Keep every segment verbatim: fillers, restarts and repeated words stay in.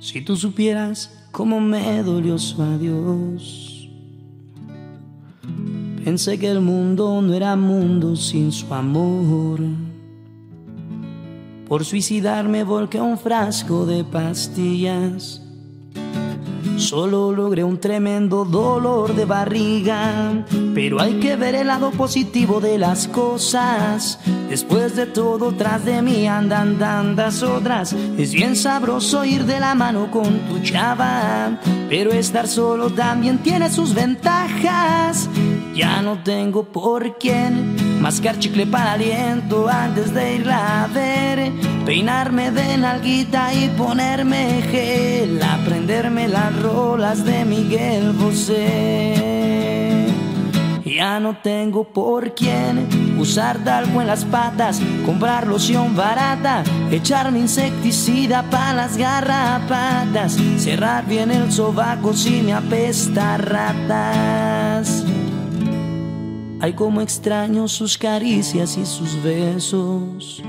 Si tú supieras cómo me dolió su adiós. Pensé que el mundo no era mundo sin su amor. Por suicidarme volqué un frasco de pastillas. Solo logré un tremendo dolor de barriga. Pero hay que ver el lado positivo de las cosas. Después de todo, tras de mí andan tantas otras. Es bien sabroso ir de la mano con tu chava, pero estar solo también tiene sus ventajas. Ya no tengo por quién mascar chicle para aliento antes de irla a ver, peinarme de nalguita y ponerme gel, aprenderme las rolas de Miguel Bosé. Ya no tengo por quién usar talco en las patas, comprar loción barata, echarme insecticida para las garrapatas, cerrar bien el sobaco si me apesta a ratas. Ay, cómo extraño sus caricias y sus besos.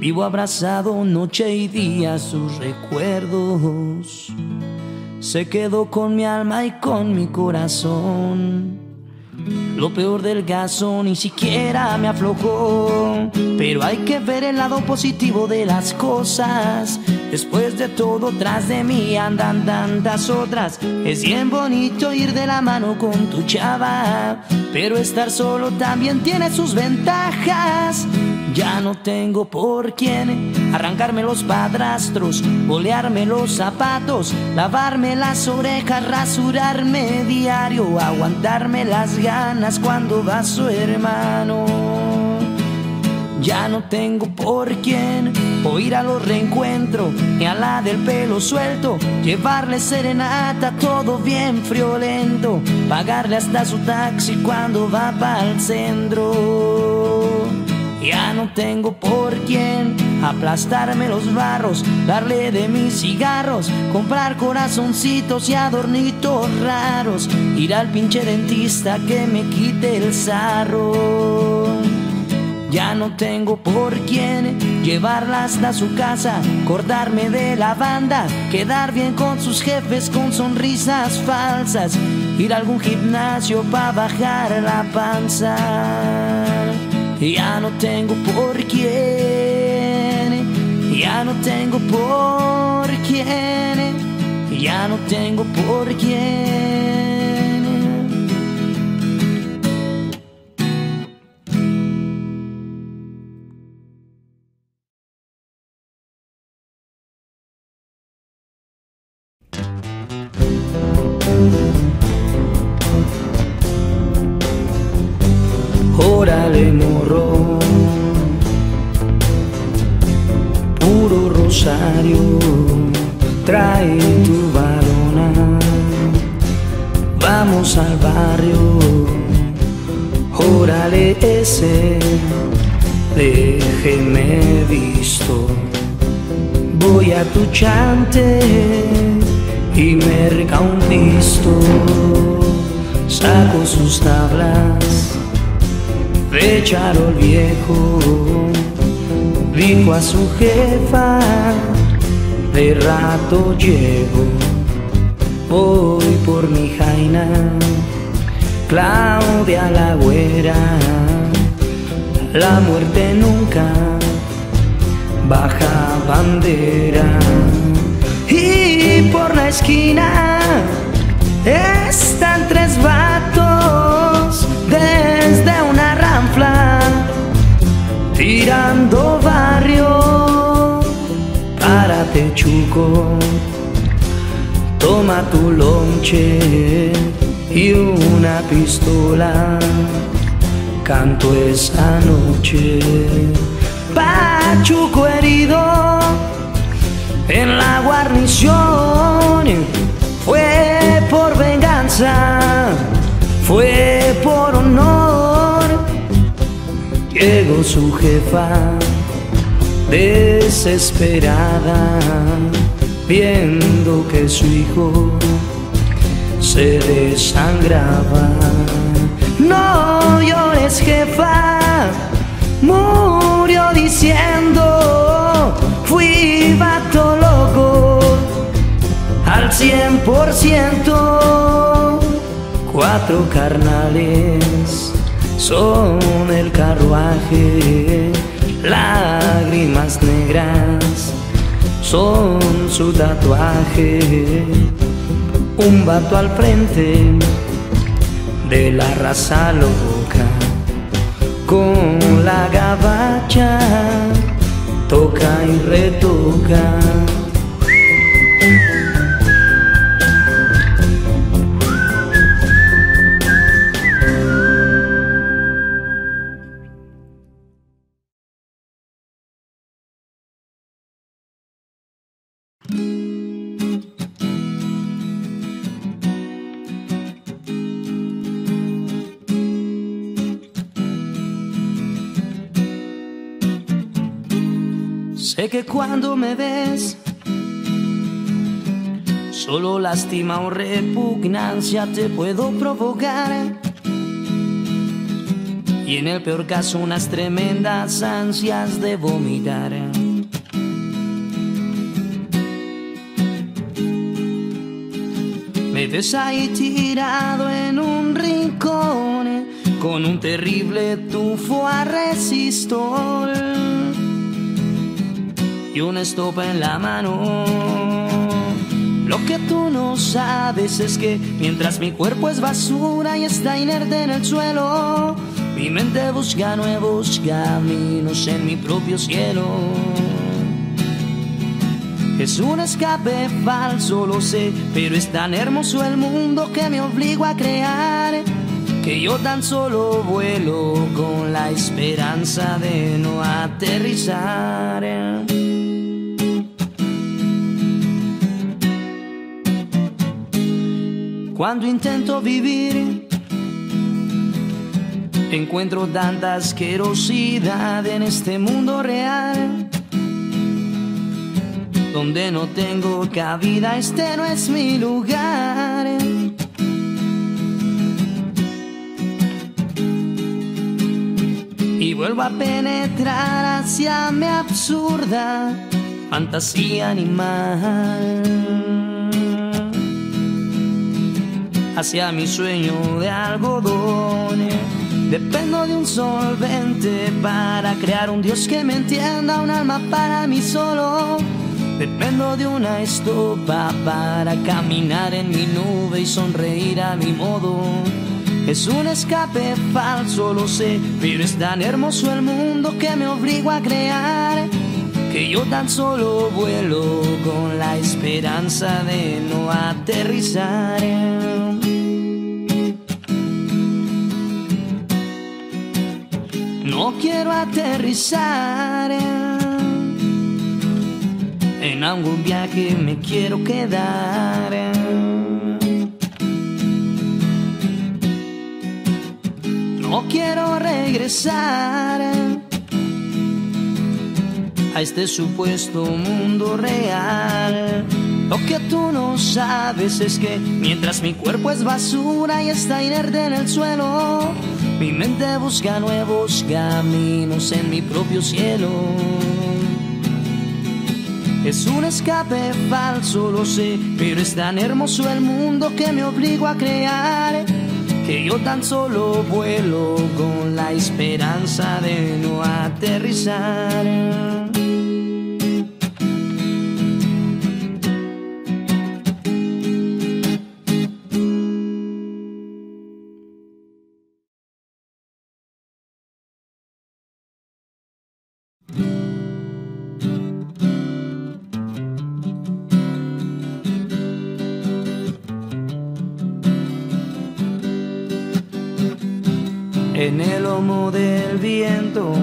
Vivo abrazado noche y día sus recuerdos. Se quedó con mi alma y con mi corazón. Lo peor del caso ni siquiera me aflojó. Pero hay que ver el lado positivo de las cosas. Después de todo, tras de mí andan tantas otras. Es bien bonito ir de la mano con tu chava, pero estar solo también tiene sus ventajas. Ya no tengo por quién arrancarme los padrastros, bolearme los zapatos, lavarme las orejas, rasurarme diario, aguantarme las ganas cuando va su hermano. Ya no tengo por quién o ir a los reencuentros, ni a la del pelo suelto, llevarle serenata, todo bien friolento, pagarle hasta su taxi cuando va para el centro. Ya no tengo por quién aplastarme los barros, darle de mis cigarros, comprar corazoncitos y adornitos raros, ir al pinche dentista que me quite el sarro. Ya no tengo por quién llevarla hasta su casa, cortarme de la banda, quedar bien con sus jefes con sonrisas falsas, ir a algún gimnasio pa' bajar la panza. Ya no tengo por quién, ya no tengo por quién, ya no tengo por quién. Órale, morro, puro rosario, trae tu varona, vamos al barrio. Órale ese, déjeme visto, voy a tu chante y merca un pisto. Saco sus tablas de charol viejo, dijo a su jefa, de rato llego, voy por mi jaina, Claudia Lagüera. La muerte nunca baja bandera. Y por la esquina están tres vatos desde una ranfla tirando barrio. Párate, chuco, toma tu lonche y una pistola, canto esa noche. Pachuco herido en la guarnición, fue por venganza, fue por honor. Llegó su jefa desesperada, viendo que su hijo se desangraba. No llores, jefa, murió diciendo, fui vato loco. cien por ciento. Cuatro carnales son el carruaje, lágrimas negras son su tatuaje. Un vato al frente de la raza loca, con la gabacha toca y retoca. Sé que cuando me ves solo lástima o repugnancia te puedo provocar, y en el peor caso unas tremendas ansias de vomitar. Me ves ahí tirado en un rincón con un terrible tufo a resistol y una estopa en la mano. Lo que tú no sabes es que mientras mi cuerpo es basura y está inerte en el suelo, mi mente busca nuevos caminos en mi propio cielo. Es un escape falso, lo sé, pero es tan hermoso el mundo que me obligo a crear, que yo tan solo vuelo con la esperanza de no aterrizar. Cuando intento vivir, encuentro tanta asquerosidad en este mundo real, donde no tengo cabida, este no es mi lugar. Y vuelvo a penetrar hacia mi absurda fantasía animal, hacia mi sueño de algodón. Dependo de un solvente para crear un Dios que me entienda, un alma para mí solo. Dependo de una estopa para caminar en mi nube y sonreír a mi modo. Es un escape falso, lo sé, pero es tan hermoso el mundo que me obligo a crear, que yo tan solo vuelo con la esperanza de no aterrizar. No quiero aterrizar, en algún viaje me quiero quedar. No quiero regresar a este supuesto mundo real. Lo que tú no sabes es que mientras mi cuerpo es basura y está inerte en el suelo, mi mente busca nuevos caminos en mi propio cielo. Es un escape falso, lo sé, pero es tan hermoso el mundo que me obligo a crear, que yo tan solo vuelo con la esperanza de no aterrizar. En el lomo del viento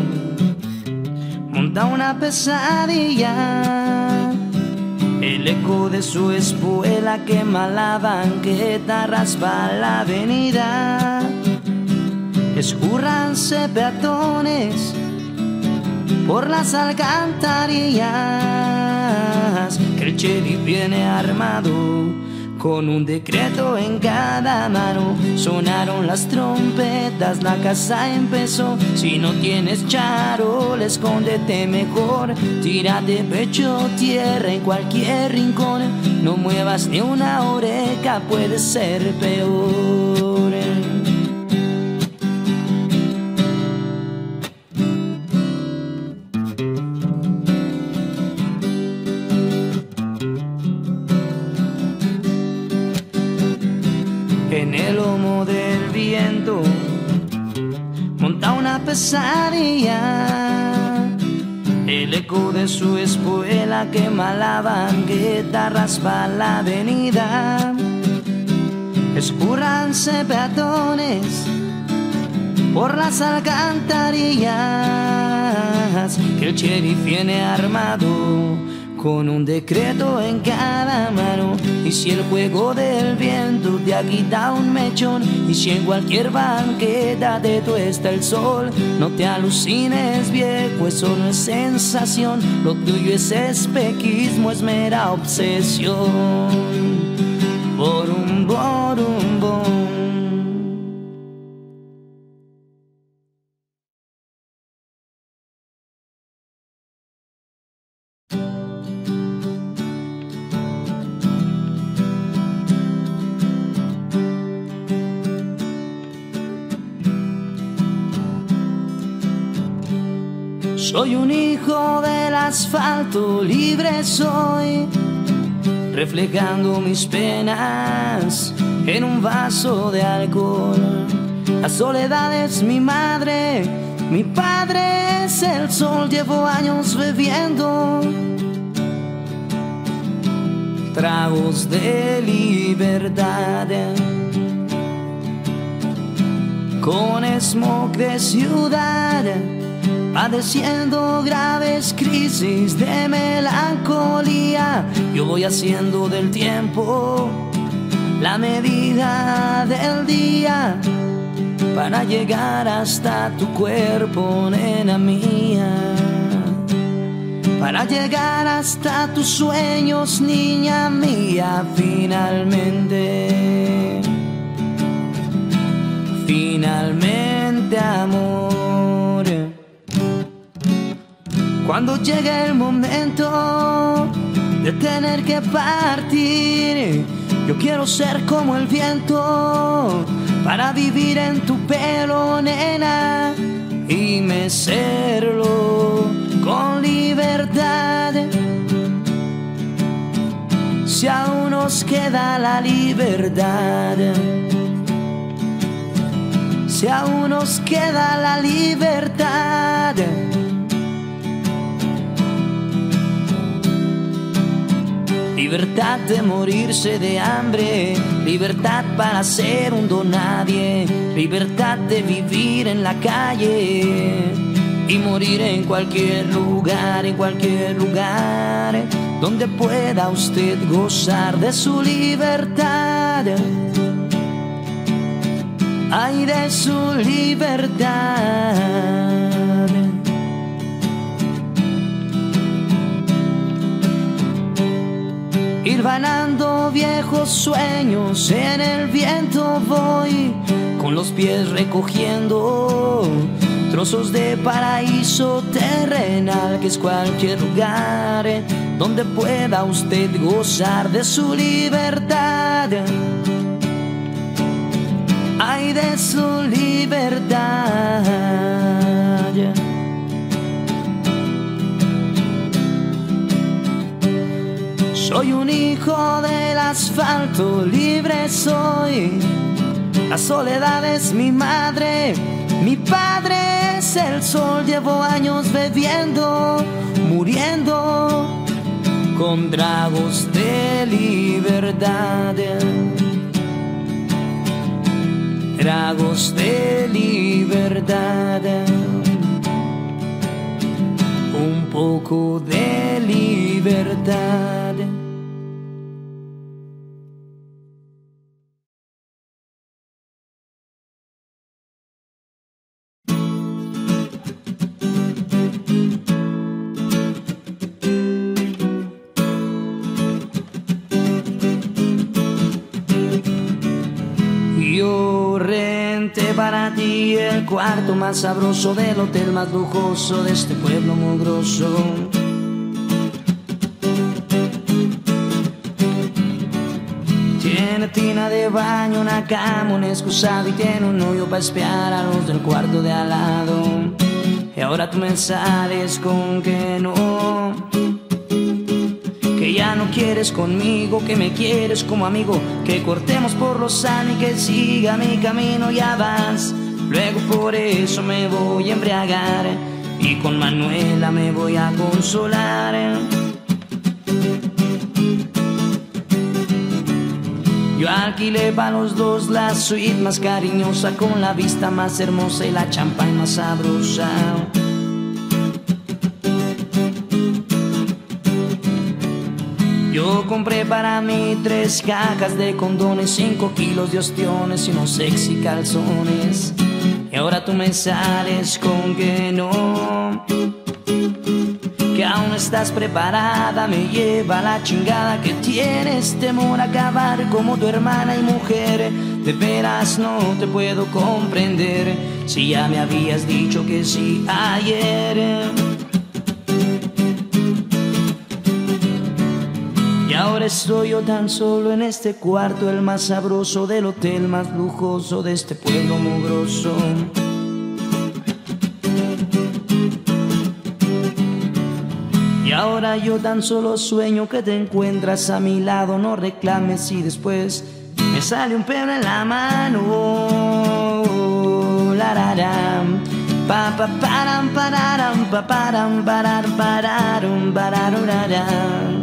monta una pesadilla, el eco de su espuela quema la banqueta, raspa la avenida. Escurranse peatones por las alcantarillas, que el sheriff viene armado Con un decreto en cada mano sonaron las trompetas, la casa empezó. Si no tienes charol, escóndete mejor. Tírate pecho tierra en cualquier rincón. No muevas ni una oreja, puede ser peor. Monta una pesadilla, el eco de su espuela quema la banqueta, raspa la avenida, escurranse peatones por las alcantarillas, que el sheriff viene armado. Con un decreto en cada mano. Y si el juego del viento te agita un mechón, y si en cualquier banqueta te tuesta el sol, no te alucines viejo, eso no es sensación. Lo tuyo es espequismo, es mera obsesión. Borum, borum, borum. Soy un hijo del asfalto, libre soy, reflejando mis penas en un vaso de alcohol. La soledad es mi madre, mi padre es el sol, llevo años bebiendo tragos de libertad. Con smog de ciudad, padeciendo graves crisis de melancolía, yo voy haciendo del tiempo la medida del día para llegar hasta tu cuerpo, nena mía, para llegar hasta tus sueños, niña mía. Finalmente, finalmente, amor. Cuando llegue el momento de tener que partir, yo quiero ser como el viento para vivir en tu pelo, nena, y mecerlo con libertad. Si aún nos queda la libertad, si aún nos queda la libertad. Libertad de morirse de hambre, libertad para ser un don nadie, libertad de vivir en la calle y morir en cualquier lugar, en cualquier lugar donde pueda usted gozar de su libertad. Ay, de su libertad. Ir vanando viejos sueños en el viento voy, con los pies recogiendo trozos de paraíso terrenal, que es cualquier lugar donde pueda usted gozar de su libertad. Ay, de su libertad. Soy un hijo del asfalto, libre soy. La soledad es mi madre, mi padre es el sol. Llevo años bebiendo, muriendo con tragos de libertad. Tragos de libertad. Un poco de libertad. guardé para ti el cuarto más sabroso del hotel más lujoso de este pueblo mugroso. Tiene tina de baño, una cama, un excusado y tiene un hoyo para espiar a los del cuarto de al lado. Y ahora tú me sales con que no, que ya no quieres conmigo, que me quieres como amigo, que cortemos por lo sano y que siga mi camino. Ya vas, luego por eso me voy a embriagar y con Manuela me voy a consolar. Yo alquilé para los dos la suite más cariñosa, con la vista más hermosa y la champagne más sabrosa. Yo compré para mí tres cajas de condones, cinco kilos de ostiones y unos sexy calzones. Y ahora tú me sales con que no, que aún estás preparada, me lleva la chingada, que tienes temor a acabar como tu hermana y mujer. De veras no te puedo comprender, si ya me habías dicho que sí ayer. Y ahora estoy yo tan solo en este cuarto, el más sabroso del hotel más lujoso de este pueblo mugroso. Y ahora yo tan solo sueño que te encuentras a mi lado. No reclames y después me sale un pelo en la mano. Oh, la, la, la. Pa, pa, param, pararam, pa, param, parar, pararum, pararum, pararum.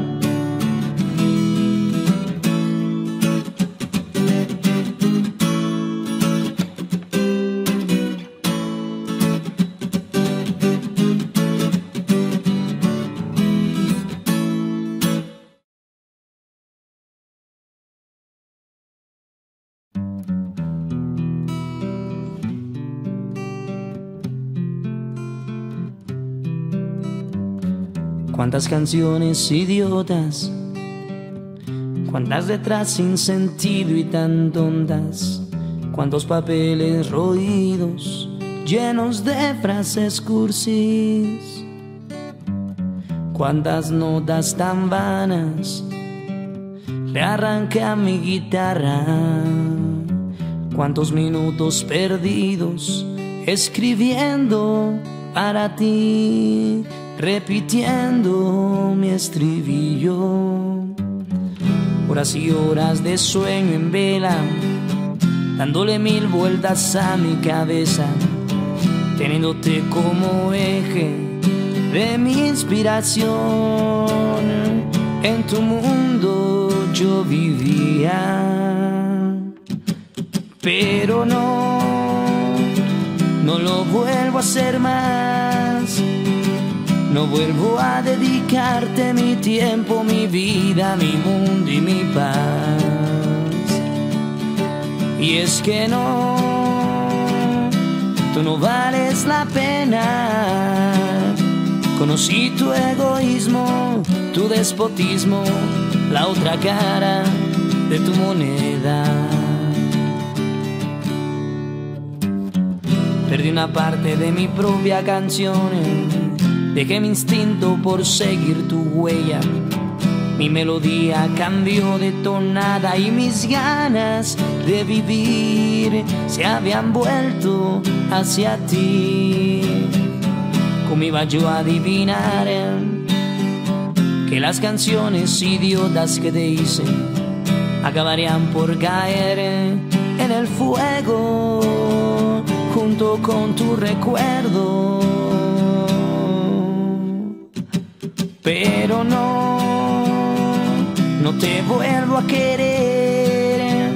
Cuántas canciones idiotas, cuántas letras sin sentido y tan tontas, cuántos papeles roídos llenos de frases cursis, cuántas notas tan vanas le arranqué a mi guitarra, cuántos minutos perdidos escribiendo para ti, repitiendo mi estribillo. Horas y horas de sueño en vela, dándole mil vueltas a mi cabeza, teniéndote como eje de mi inspiración. En tu mundo yo vivía, pero no, no lo vuelvo a hacer más. No vuelvo a dedicarte mi tiempo, mi vida, mi mundo y mi paz. Y es que no, tú no vales la pena. Conocí tu egoísmo, tu despotismo, la otra cara de tu moneda. Perdí una parte de mi propia canción, dejé mi instinto por seguir tu huella. Mi melodía cambió de tonada y mis ganas de vivir se habían vuelto hacia ti. ¿Cómo iba yo a adivinar que las canciones idiotas que te hice acabarían por caer en el fuego junto con tu recuerdo? Pero no, no te vuelvo a querer.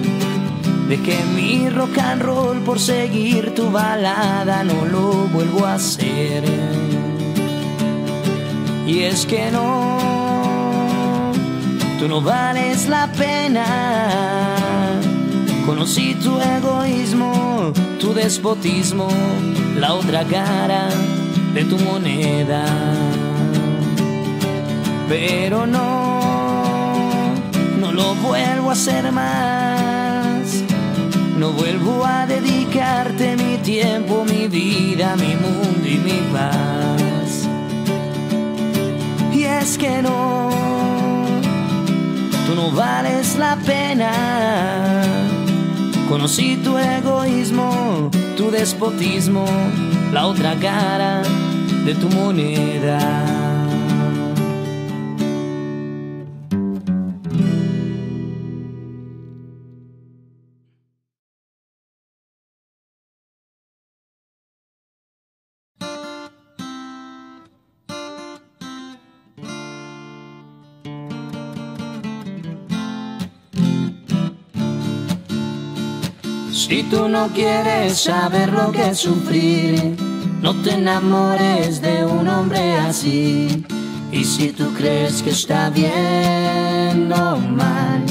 Dejé mi rock and roll por seguir tu balada, no lo vuelvo a hacer. Y es que no, tú no vales la pena. Conocí tu egoísmo, tu despotismo, la otra cara de tu moneda. Pero no, no lo vuelvo a hacer más. No vuelvo a dedicarte mi tiempo, mi vida, mi mundo y mi paz. Y es que no, tú no vales la pena. Conocí tu egoísmo, tu despotismo, la otra cara de tu moneda. Si tú no quieres saber lo que es sufrir, no te enamores de un hombre así. Y si tú crees que está bien o mal,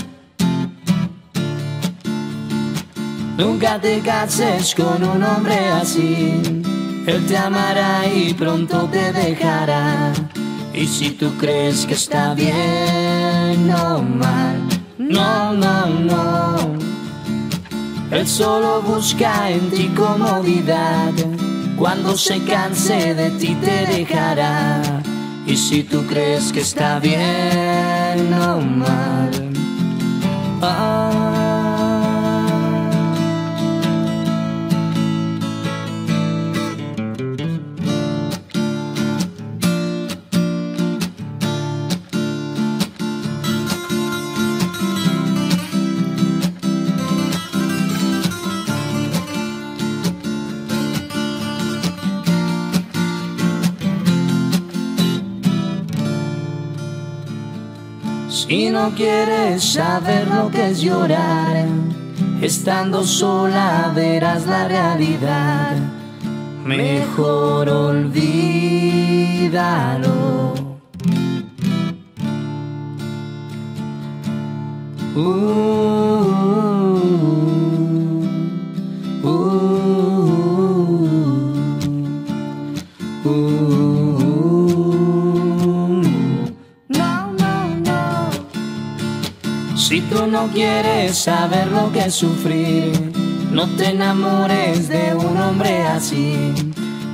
nunca te cases con un hombre así. Él te amará y pronto te dejará. Y si tú crees que está bien o mal, no, no, no. Él solo busca en ti comodidad. Cuando se canse de ti te dejará. Y si tú crees que está bien o mal, si no quieres saber lo que es llorar, estando sola verás la realidad. Mejor olvídalo. Uh, uh, uh, uh, uh. Si tú no quieres saber lo que es sufrir, no te enamores de un hombre así.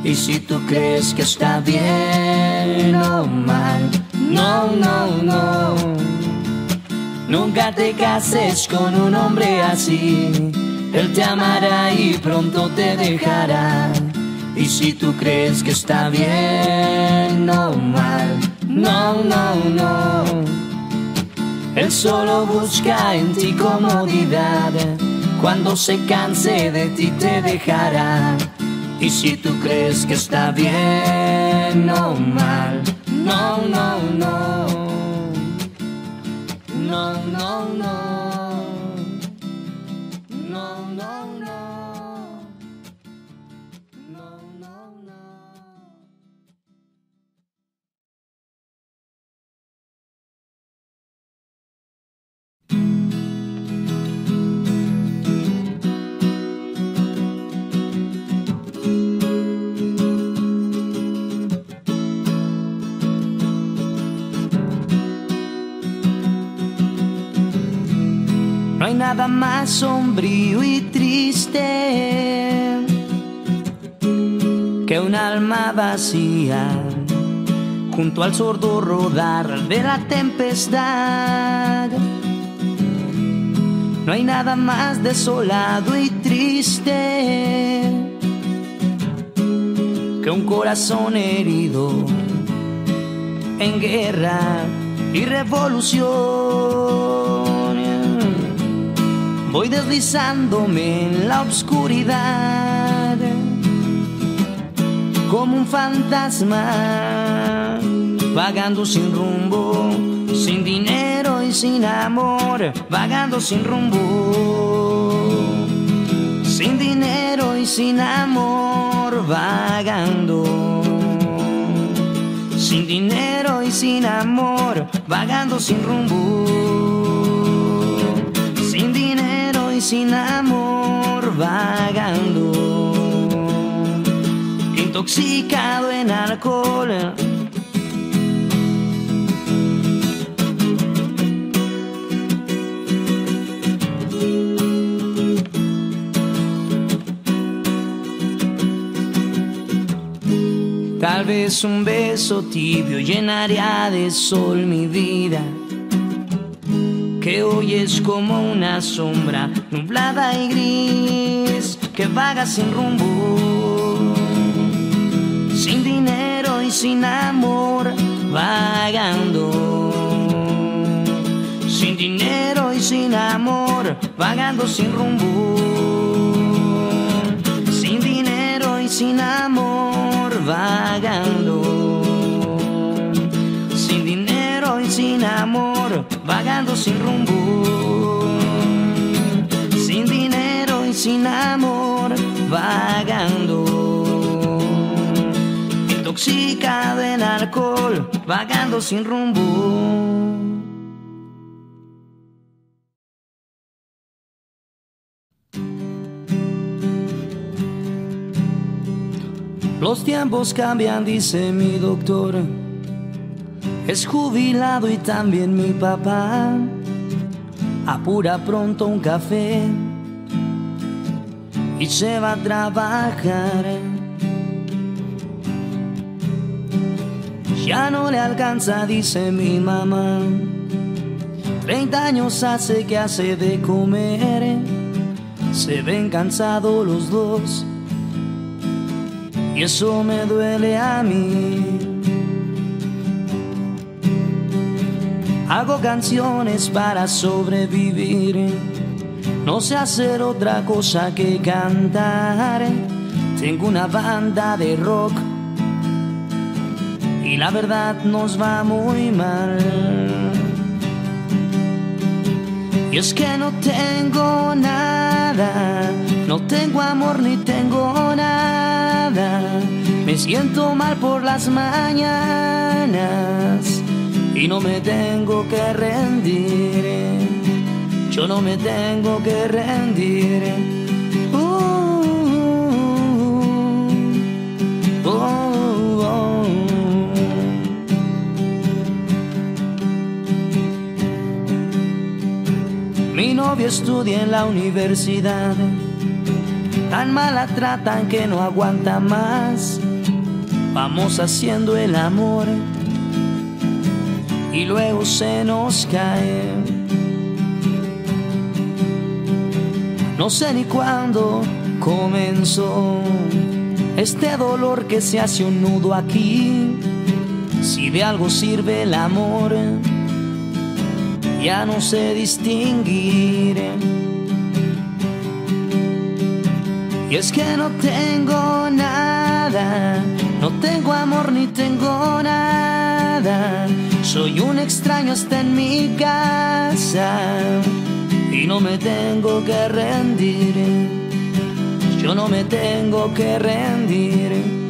Y si tú crees que está bien o mal, no, no, no. Nunca te cases con un hombre así. Él te amará y pronto te dejará. Y si tú crees que está bien o mal, no, no, no. Él solo busca en ti comodidad. Cuando se canse de ti te dejará. Y si tú crees que está bien o mal, no, no, no. No, no, no. No, no, no. No, no, no. No hay nada más sombrío y triste que un alma vacía junto al sordo rodar de la tempestad. No hay nada más desolado y triste que un corazón herido en guerra y revolución. Voy deslizándome en la oscuridad como un fantasma, vagando sin rumbo, sin dinero y sin amor. Vagando sin rumbo, sin dinero y sin amor. Vagando sin dinero y sin amor. Vagando sin rumbo, sin amor. Vagando, intoxicado en alcohol. Tal vez un beso tibio llenaría de sol mi vida, que hoy es como una sombra nublada y gris, que vaga sin rumbo, sin dinero y sin amor, vagando. Sin dinero y sin amor, vagando sin rumbo. Sin dinero y sin amor, vagando. Sin dinero y sin amor, vagando sin rumbo. Sin dinero y sin amor, vagando. Intoxicado en alcohol, vagando sin rumbo. Los tiempos cambian, dice mi doctor. Es jubilado y también mi papá. Apura pronto un café y se va a trabajar. Ya no le alcanza, dice mi mamá. Treinta años hace que hace de comer. Se ven cansados los dos y eso me duele a mí. Hago canciones para sobrevivir. No sé hacer otra cosa que cantar. Tengo una banda de rock y la verdad nos va muy mal. Y es que no tengo nada, no tengo amor ni tengo nada. Me siento mal por las mañanas y no me tengo que rendir. Yo no me tengo que rendir. Uh, uh, uh, uh, uh. Mi novio estudia en la universidad. Tan mala tratan que no aguanta más. Vamos haciendo el amor y luego se nos cae. No sé ni cuándo comenzó este dolor que se hace un nudo aquí. Si de algo sirve el amor, ya no sé distinguir. Y es que no tengo nada, no tengo amor ni tengo nada. Soy un extraño hasta en mi casa y no me tengo que rendir. Yo no me tengo que rendir.